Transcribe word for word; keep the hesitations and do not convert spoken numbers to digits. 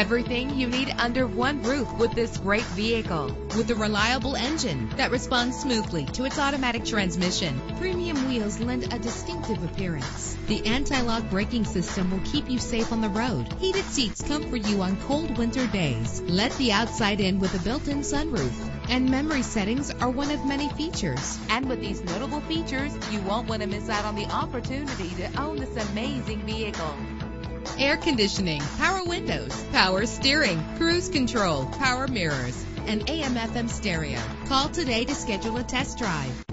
Everything you need under one roof with this great vehicle. With a reliable engine that responds smoothly to its automatic transmission, premium wheels lend a distinctive appearance. The anti-lock braking system will keep you safe on the road. Heated seats comfort you on cold winter days. Let the outside in with a built-in sunroof. And memory settings are one of many features. And with these notable features, you won't want to miss out on the opportunity to own this amazing vehicle. Air conditioning, power windows, power steering, cruise control, power mirrors, and A M F M stereo. Call today to schedule a test drive.